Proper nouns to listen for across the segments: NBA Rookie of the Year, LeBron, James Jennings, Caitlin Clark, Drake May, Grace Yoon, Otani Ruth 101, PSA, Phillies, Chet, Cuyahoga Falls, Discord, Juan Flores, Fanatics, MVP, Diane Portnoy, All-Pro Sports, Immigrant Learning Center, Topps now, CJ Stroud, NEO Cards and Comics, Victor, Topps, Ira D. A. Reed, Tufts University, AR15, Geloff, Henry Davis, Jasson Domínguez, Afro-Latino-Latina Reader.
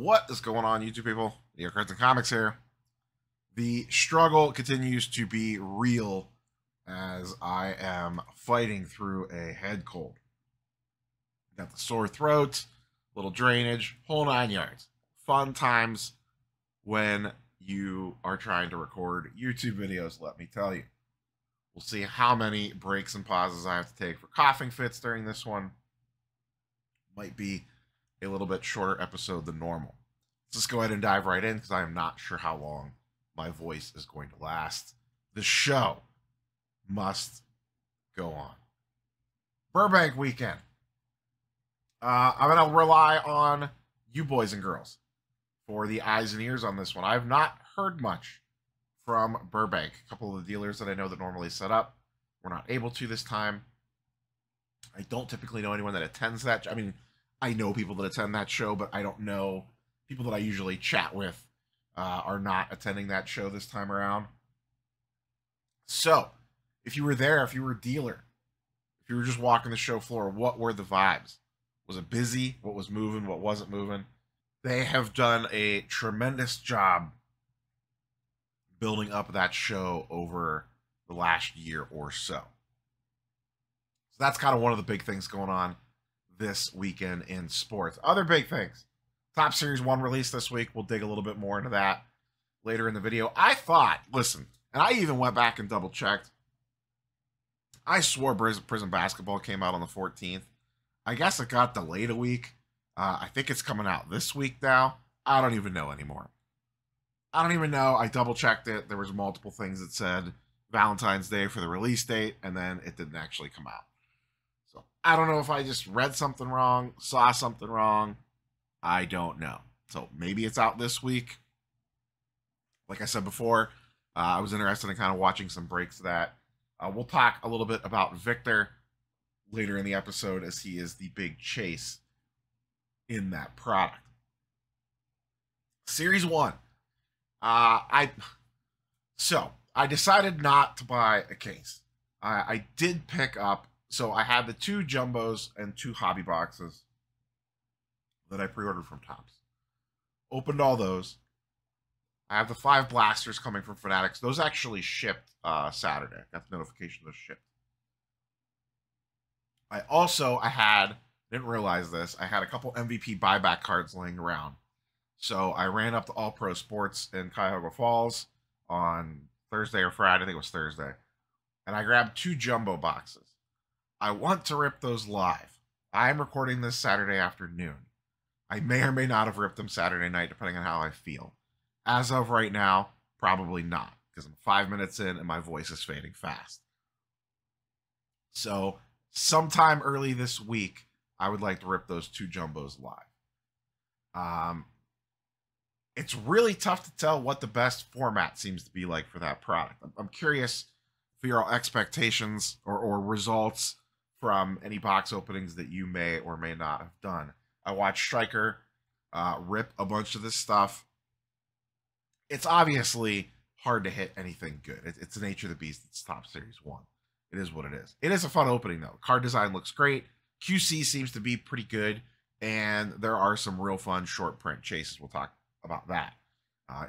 What is going on, YouTube people? NEO Cards and Comics here. The struggle continues to be real as I am fighting through a head cold. Got the sore throat, little drainage, whole 9 yards. Fun times when you are trying to record YouTube videos, let me tell you. We'll see how many breaks and pauses I have to take for coughing fits during this one. Might be a little bit shorter episode than normal. Let's just go ahead and dive right in because I am not sure how long my voice is going to last. The show must go on. Burbank weekend. I'm going to rely on you boys and girls for the eyes and ears on this one. I have not heard much from Burbank. A couple of the dealers that I know that normally set up were not able to this time. I don't typically know anyone that attends that. I mean, I know people that attend that show, but I don't know people that I usually chat with are not attending that show this time around. So if you were there, if you were a dealer, if you were just walking the show floor, what were the vibes? Was it busy? What was moving? What wasn't moving? They have done a tremendous job building up that show over the last year or so. So that's kind of one of the big things going on this weekend in sports. Other big things. Top Series 1 release this week. We'll dig a little bit more into that later in the video. I thought, listen, and I even went back and double checked. I swore Prizm Basketball came out on the 14th. I guess it got delayed a week. I think it's coming out this week now. I don't even know anymore. I don't even know. I double checked it. There was multiple things that said Valentine's Day for the release date, and then it didn't actually come out. I don't know if I just read something wrong, saw something wrong. I don't know. So maybe it's out this week. Like I said before, I was interested in kind of watching some breaks of that. We'll talk a little bit about Victor later in the episode as he is the big chase in that product. Series 1. I decided not to buy a case. I did pick up. So I had the two jumbos and two hobby boxes that I pre-ordered from Topps. Opened all those. I have the 5 blasters coming from Fanatics. Those actually shipped Saturday. I got the notification those shipped. I also, didn't realize this, I had a couple MVP buyback cards laying around. So I ran up to All-Pro Sports in Cuyahoga Falls on Thursday or Friday. I think it was Thursday. And I grabbed 2 jumbo boxes. I want to rip those live. I am recording this Saturday afternoon. I may or may not have ripped them Saturday night, depending on how I feel. As of right now, probably not, because I'm 5 minutes in and my voice is fading fast. So sometime early this week, I would like to rip those 2 jumbos live. It's really tough to tell what the best format seems to be like for that product. I'm curious for your expectations or results from any box openings that you may or may not have done. I watched Striker rip a bunch of this stuff. It's obviously hard to hit anything good. It's the nature of the beast. It's Top Series 1. It is what it is. It is a fun opening, though. Card design looks great. QC seems to be pretty good, and there are some real fun short print chases. We'll talk about that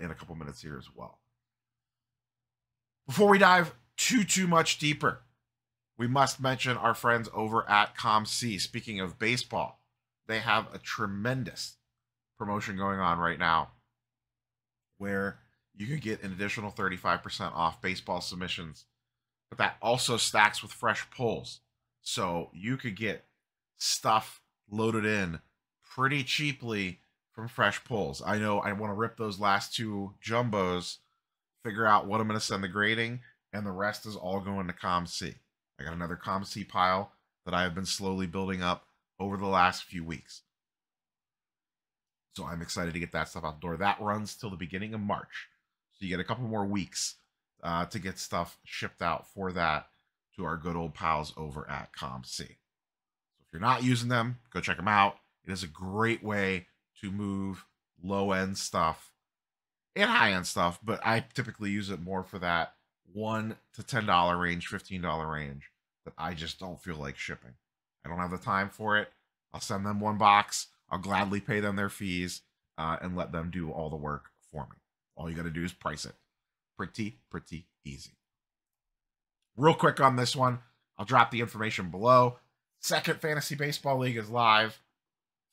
in a couple minutes here as well. Before we dive too much deeper, we must mention our friends over at COMC. Speaking of baseball, they have a tremendous promotion going on right now where you can get an additional 35% off baseball submissions, but that also stacks with fresh pulls. So you could get stuff loaded in pretty cheaply from fresh pulls. I know I want to rip those last 2 jumbos, figure out what I'm going to send the grading, and the rest is all going to COMC. I got another COMC pile that I have been slowly building up over the last few weeks. So I'm excited to get that stuff out the door. That runs till the beginning of March. So you get a couple more weeks to get stuff shipped out for that to our good old pals over at COMC. So if you're not using them, go check them out. It is a great way to move low-end stuff and high-end stuff, but I typically use it more for that $1 to $10 range, $15 range that I just don't feel like shipping. I don't have the time for it. I'll send them 1 box. I'll gladly pay them their fees. and let them do all the work for me. All you got to do is price it. Pretty easy. Real quick on this one, I'll drop the information below. Second Fantasy Baseball League is live.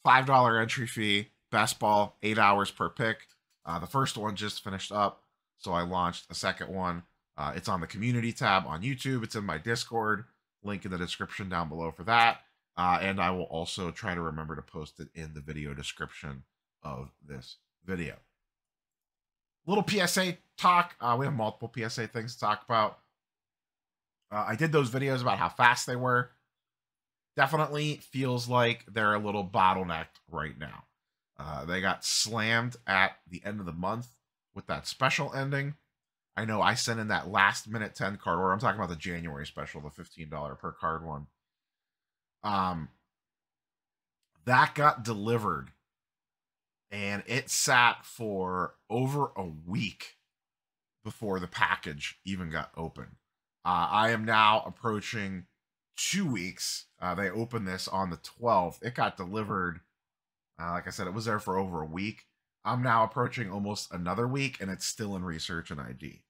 $5 entry fee. Best ball, 8 hours per pick. The first one just finished up, so I launched a second one. It's on the community tab on YouTube. It's in my Discord. Link in the description down below for that. And I will also try to remember to post it in the video description of this video. Little PSA talk. We have multiple PSA things to talk about. I did those videos about how fast they were. Definitely feels like they're a little bottlenecked right now. They got slammed at the end of the month with that special ending. I know I sent in that last minute 10 card order. I'm talking about the January special, the $15 per card one. That got delivered and it sat for over a week before the package even got open. I am now approaching 2 weeks. They opened this on the 12th. It got delivered. Like I said, it was there for over a week. I'm now approaching almost another week, and it's still in research and ID.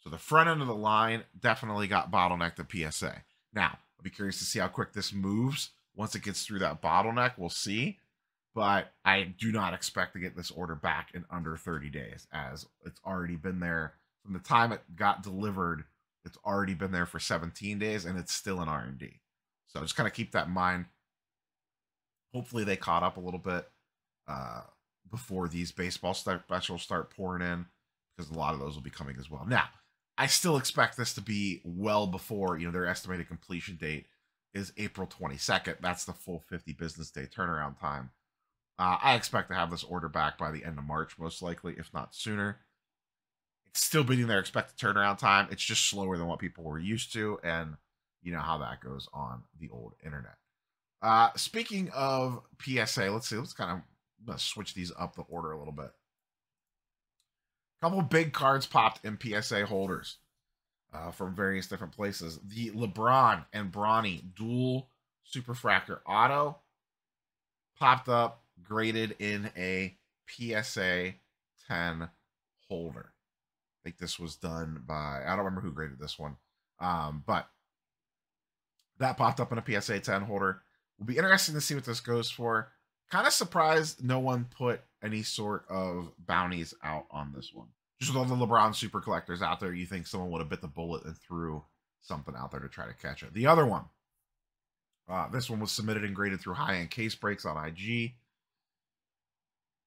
So the front end of the line definitely got bottlenecked at PSA. Now, I'll be curious to see how quick this moves. Once it gets through that bottleneck, we'll see. But I do not expect to get this order back in under 30 days, as it's already been there. From the time it got delivered, it's already been there for 17 days, and it's still in R&D. So just kind of keep that in mind. Hopefully they caught up a little bit before these baseball specials start pouring in, because a lot of those will be coming as well. Now, I still expect this to be well before, you know, their estimated completion date is April 22nd. That's the full 50 business day turnaround time. I expect to have this order back by the end of March, most likely, if not sooner. It's still beating their expected turnaround time. It's just slower than what people were used to, and you know how that goes on the old internet. Speaking of PSA, let's see, I'm going to switch these up the order a little bit. A couple big cards popped in PSA holders from various different places. The LeBron and Bronny dual superfractor auto popped up, graded in a PSA 10 holder. I think this was done by, I don't remember who graded this one, but that popped up in a PSA 10 holder. Will be interesting to see what this goes for. Kind of surprised no one put any sort of bounties out on this one. Just with all the LeBron super collectors out there, you think someone would have bit the bullet and threw something out there to try to catch it. The other one, this one was submitted and graded through high-end case breaks on IG.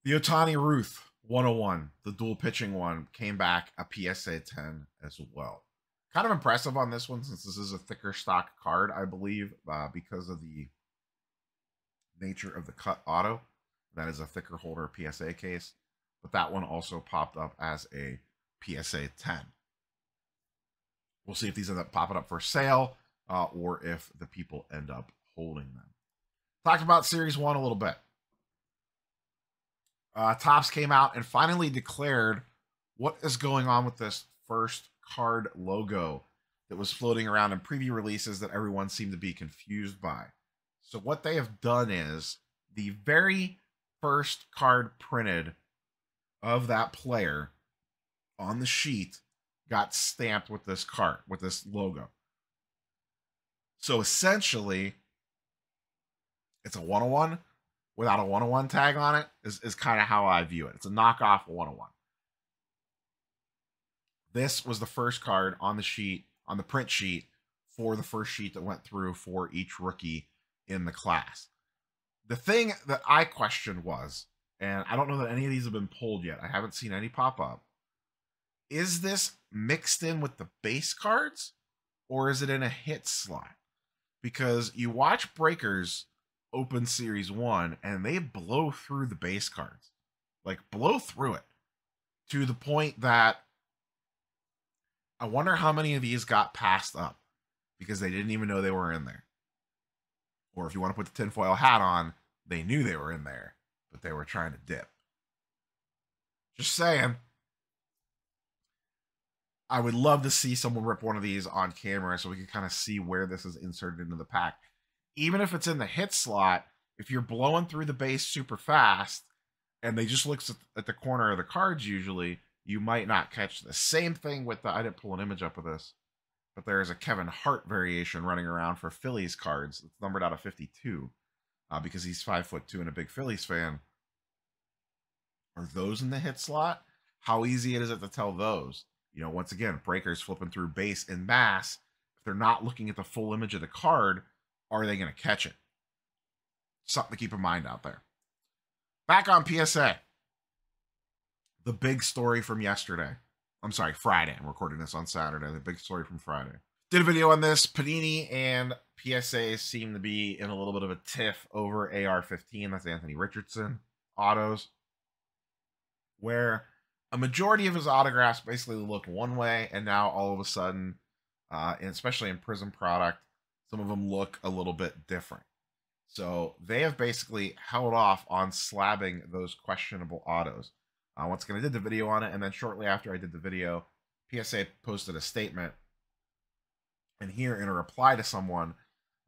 The Otani Ruth 101, the dual pitching one, came back a PSA 10 as well. Kind of impressive on this one, since this is a thicker stock card, I believe, because of the nature of the cut auto. That is a thicker holder PSA case, but that one also popped up as a PSA 10. We'll see if these end up popping up for sale or if the people end up holding them. Talk about Series 1 a little bit. Topps came out and finally declared what is going on with this first card logo that was floating around in preview releases that everyone seemed to be confused by. So what they have done is the very first card printed of that player on the sheet got stamped with this card, with this logo. So essentially, it's a 101 without a 101 tag on it is kind of how I view it. It's a knockoff 101. This was the first card on the sheet, on the print sheet, for the first sheet that went through for each rookie in the class. The thing that I questioned was, and I don't know that any of these have been pulled yet, I haven't seen any pop up, is this mixed in with the base cards or is it in a hit slot? Because you watch Breakers open Series 1 and they blow through the base cards, like blow through it to the point that I wonder how many of these got passed up because they didn't even know they were in there. Or if you want to put the tinfoil hat on, they knew they were in there, but they were trying to dip. Just saying. I would love to see someone rip one of these on camera so we can kind of see where this is inserted into the pack. Even if it's in the hit slot, if you're blowing through the base super fast and they just look at the corner of the cards usually, you might not catch the same thing with the, I didn't pull an image up of this, but there is a Kevin Hart variation running around for Phillies cards. It's numbered out of 52 because he's 5'2" and a big Phillies fan. Are those in the hit slot? How easy is it to tell those? You know, once again, breakers flipping through base en masse. If they're not looking at the full image of the card, are they going to catch it? Something to keep in mind out there. Back on PSA. The big story from yesterday. I'm sorry, Friday. I'm recording this on Saturday. The big story from Friday. Did a video on this. Panini and PSA seem to be in a little bit of a tiff over AR15. That's Anthony Richardson autos. Where a majority of his autographs basically look one way, and now all of a sudden, and especially in Prism product, some of them look a little bit different. So they have basically held off on slabbing those questionable autos. Once again, I did the video on it, and then shortly after I did the video, PSA posted a statement. And here, in a reply to someone,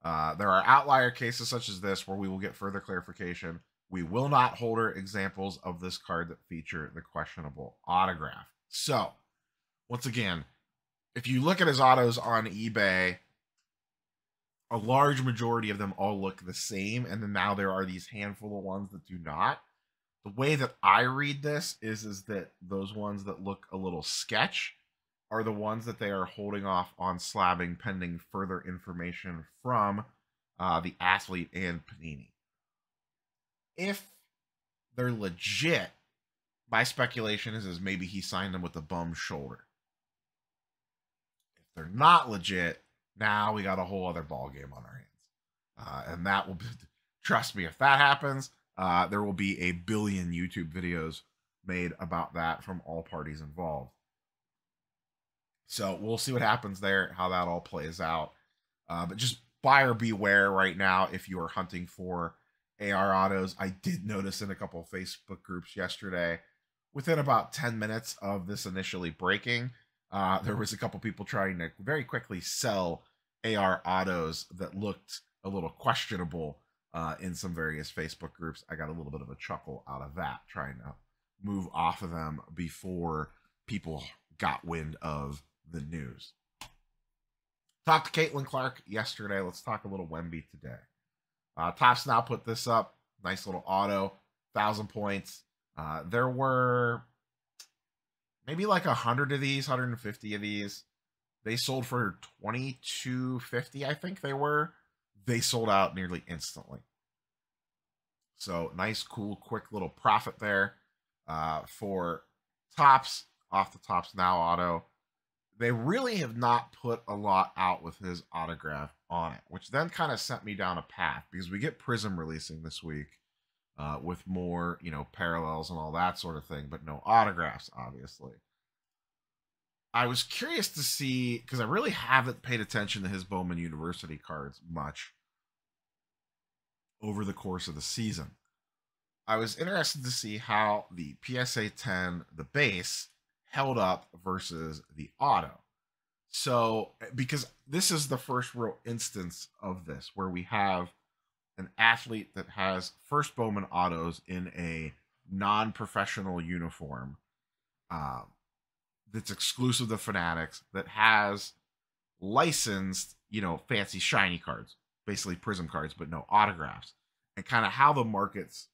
there are outlier cases such as this where we will get further clarification. We will not holder examples of this card that feature the questionable autograph. So, once again, if you look at his autos on eBay, a large majority of them all look the same, and then now there are these handful of ones that do not. The way that I read this is that those ones that look a little sketch are the ones that they are holding off on slabbing pending further information from the athlete and Panini. If they're legit, my speculation is maybe he signed them with a bum shoulder. If they're not legit, now we got a whole other ball game on our hands. And that will be, trust me, if that happens, there will be a billion YouTube videos made about that from all parties involved. So we'll see what happens there, how that all plays out. But just buyer beware right now if you are hunting for AR autos. I did notice in a couple of Facebook groups yesterday, within about 10 minutes of this initially breaking, there was a couple people trying to very quickly sell AR autos that looked a little questionable in some various Facebook groups. I got a little bit of a chuckle out of that, trying to move off of them before people got wind of the news. Talked to Caitlin Clark yesterday. Let's talk a little Wemby today. Topps now put this up. Nice little auto, 1,000 points. There were maybe like 100 of these, 150 of these. They sold for $22.50, I think they were. They sold out nearly instantly. So nice, cool, quick little profit there for Topps off the Topps Now auto. They really have not put a lot out with his autograph on it, which then kind of sent me down a path because we get Prism releasing this week with more, you know, parallels and all that sort of thing, but no autographs, obviously. I was curious to see, because I really haven't paid attention to his Bowman University cards much over the course of the season. I was interested to see how the PSA 10, the base, held up versus the auto. So, because this is the first real instance of this, where we have an athlete that has first Bowman autos in a non-professional uniform that's exclusive to Fanatics, that has licensed, you know, fancy shiny cards, basically Prism cards, but no autographs, and kind of how the market's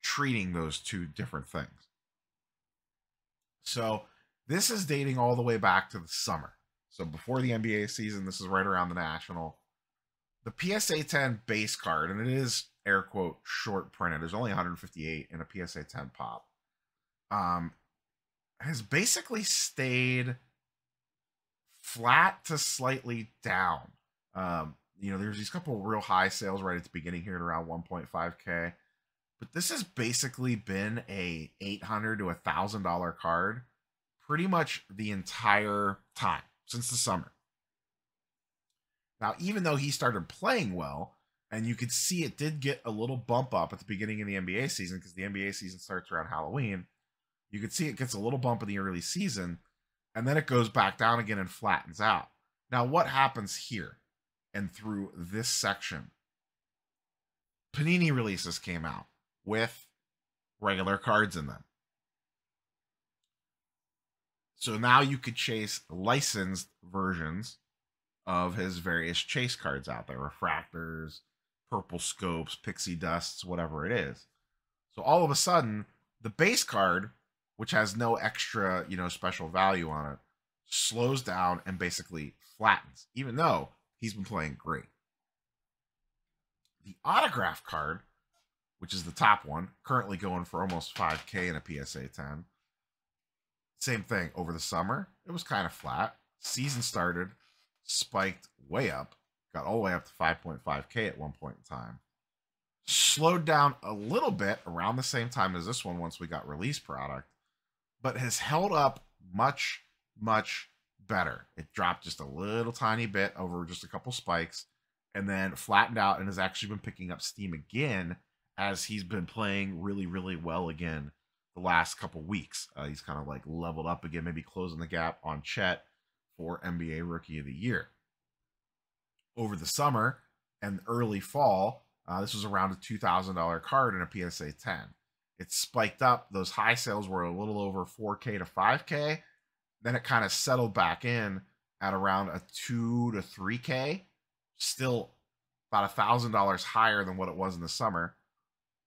treating those two different things. So this is dating all the way back to the summer. So before the NBA season, this is right around the National. The PSA 10 base card, and it is air quote short printed. There's only 158 in a PSA 10 pop. Has basically stayed flat to slightly down. You know, there's these couple of real high sales right at the beginning here at around 1.5K. But this has basically been a $800 to $1,000 card pretty much the entire time since the summer. Now, even though he started playing well, and you could see it did get a little bump up at the beginning of the NBA season, because the NBA season starts around Halloween, you could see it gets a little bump in the early season, and then it goes back down again and flattens out. Now, what happens here and through this section? Panini releases came out with regular cards in them. So now you could chase licensed versions of his various chase cards out there. Refractors, purple scopes, pixie dusts, whatever it is. So all of a sudden, the base card, which has no extra, you know, special value on it, slows down and basically flattens, even though he's been playing great. The autograph card, which is the top one, currently going for almost $5K in a PSA 10. Same thing over the summer. It was kind of flat. Season started, spiked way up, got all the way up to 5.5K at one point in time. Slowed down a little bit around the same time as this one once we got release product, but has held up much, much better. It dropped just a little tiny bit over just a couple spikes and then flattened out and has actually been picking up steam again as he's been playing really, really well again the last couple weeks. He's kind of like leveled up again, maybe closing the gap on Chet for NBA Rookie of the Year. Over the summer and early fall, this was around a $2,000 card in a PSA 10. It spiked up. Those high sales were a little over 4K to 5K. Then it kind of settled back in at around a 2 to 3K, still about $1,000 higher than what it was in the summer,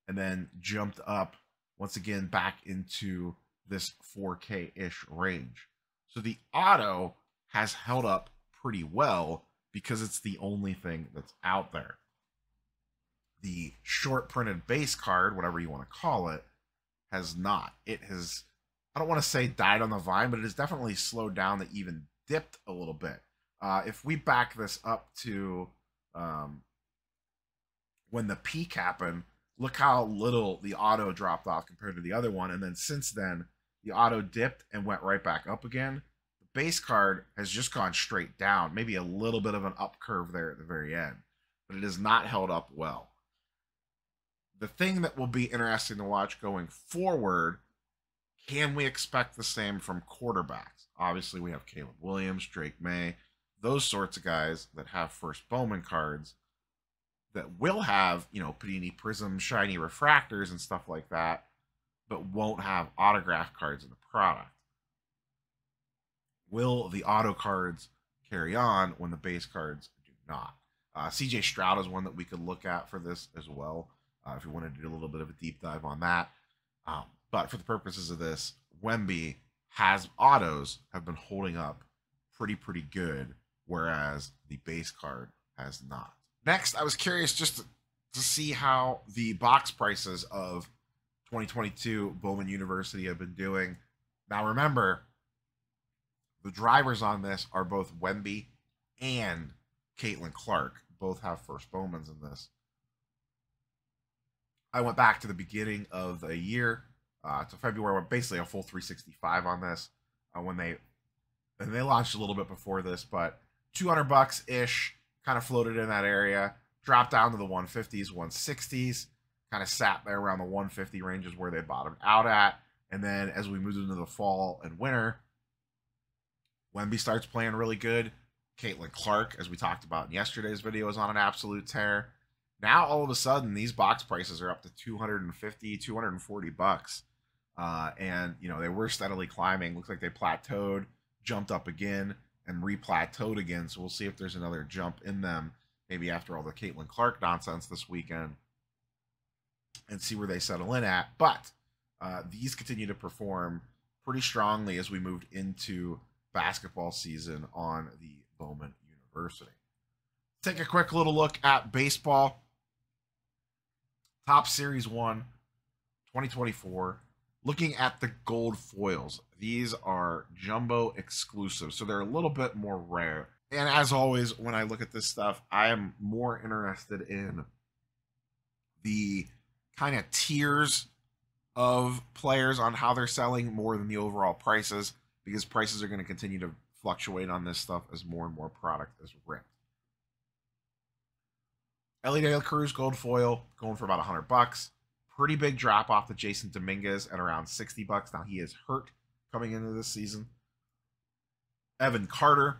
and then jumped up once again back into this 4K-ish range. So the auto has held up pretty well because it's the only thing that's out there. The short printed base card, whatever you want to call it, has not. It has, I don't want to say died on the vine, but it has definitely slowed down, that even dipped a little bit. If we back this up to when the peak happened, look how little the auto dropped off compared to the other one. And then since then, the auto dipped and went right back up again. The base card has just gone straight down, maybe a little bit of an up curve there at the very end, but it has not held up well. The thing that will be interesting to watch going forward, can we expect the same from quarterbacks? Obviously, we have Caleb Williams, Drake May, those sorts of guys that have first Bowman cards that will have, you know, Panini Prism, shiny refractors and stuff like that, but won't have autograph cards in the product. Will the auto cards carry on when the base cards do not? CJ Stroud is one that we could look at for this as well, if you wanted to do a little bit of a deep dive on that. But for the purposes of this, Wemby has autos have been holding up pretty good, whereas the base card has not. Next, I was curious just to see how the box prices of 2022 Bowman University have been doing. Now remember, the drivers on this are both Wemby and Caitlin Clark. Both have first Bowmans in this. I went back to the beginning of the year, to February, went basically a full 365 on this, when they launched a little bit before this, but $200 ish kind of floated in that area, dropped down to the 150s, 160s, kind of sat there around the 150 ranges where they bottomed out at. And then as we moved into the fall and winter, Wemby starts playing really good. Caitlin Clark, as we talked about in yesterday's video, is on an absolute tear. Now, all of a sudden, these box prices are up to $250, $240. And, you know, they were steadily climbing. Looks like they plateaued, jumped up again, and re-plateaued again. So we'll see if there's another jump in them, maybe after all the Caitlin Clark nonsense this weekend, and see where they settle in at. But these continue to perform pretty strongly as we moved into basketball season on the Bowman University. Take a quick little look at baseball. Top Series 1, 2024. Looking at the gold foils. These are jumbo exclusive, so they're a little bit more rare. And as always, when I look at this stuff, I am more interested in the kind of tiers of players on how they're selling more than the overall prices, because prices are going to continue to fluctuate on this stuff as more and more product is ripped. Elly De La Cruz gold foil going for about $100. Pretty big drop off to Jasson Domínguez at around $60. Now he is hurt coming into this season. Evan Carter,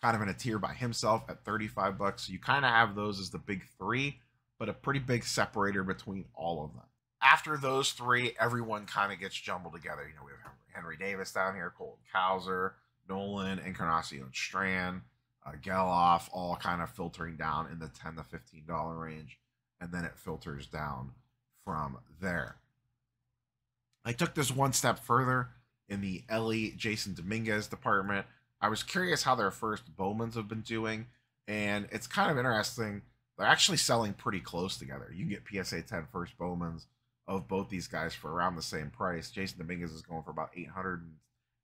kind of in a tier by himself at $35. So you kind of have those as the big three, but a pretty big separator between all of them. after those three, everyone kind of gets jumbled together. You know, we have Henry Davis down here, Colton Cowser, Nolan Encarnacion Strand, Geloff, all kind of filtering down in the $10 to $15 range, and then it filters down from there. I took this one step further in the Elly Jasson Domínguez department. I was curious how their first Bowmans have been doing, and it's kind of interesting. They're actually selling pretty close together. You can get PSA 10 first Bowmans of both these guys for around the same price. Jasson Domínguez is going for about 800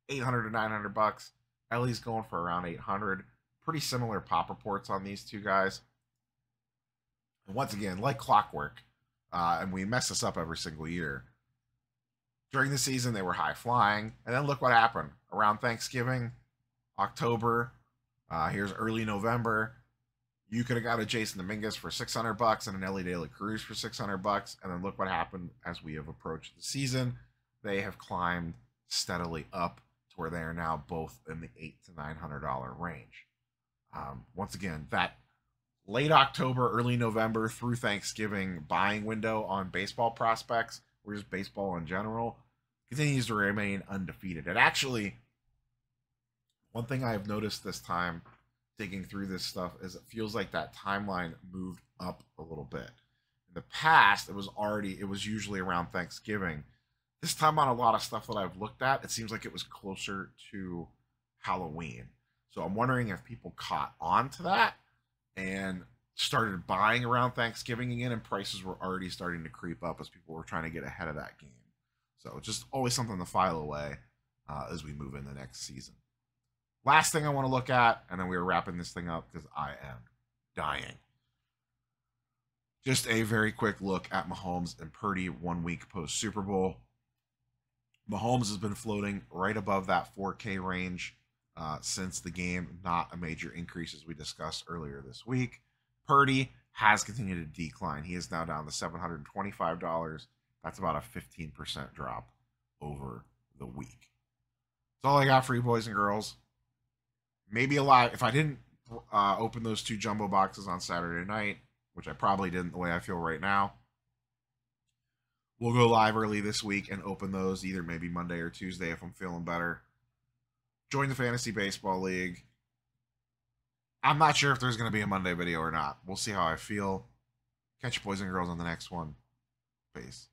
to 900 bucks. Elly's going for around 800. Pretty similar pop reports on these two guys. And once again, like clockwork, and we mess this up every single year. During the season, they were high flying, and then look what happened around Thanksgiving, October. Here's early November. You could have got a Jasson Domínguez for 600 bucks and an Elly De La Cruz for 600 bucks, and then look what happened as we have approached the season. They have climbed steadily up to where they are now both in the $800 to $900 range. Once again, that late October, early November through Thanksgiving buying window on baseball prospects, or just baseball in general, continues to remain undefeated. And actually, one thing I have noticed this time, digging through this stuff, is it feels like that timeline moved up a little bit. In the past, it was usually around Thanksgiving. This time on a lot of stuff that I've looked at, it seems like it was closer to Halloween. So I'm wondering if people caught on to that and started buying around Thanksgiving again, and prices were already starting to creep up as people were trying to get ahead of that game. So just always something to file away as we move into next season. Last thing I want to look at, and then we are wrapping this thing up because I am dying. Just a very quick look at Mahomes and Purdy 1 week post Super Bowl. Mahomes has been floating right above that 4K range since the game, not a major increase as we discussed earlier this week. Purdy has continued to decline. He is now down to $725. That's about a 15% drop over the week. That's all I got for you, boys and girls. Maybe a lot. If I didn't open those two jumbo boxes on Saturday night, which I probably didn't the way I feel right now, we'll go live early this week and open those either maybe Monday or Tuesday if I'm feeling better. Join the Fantasy Baseball League. I'm not sure if there's going to be a Monday video or not. We'll see how I feel. Catch you boys and girls on the next one. Peace.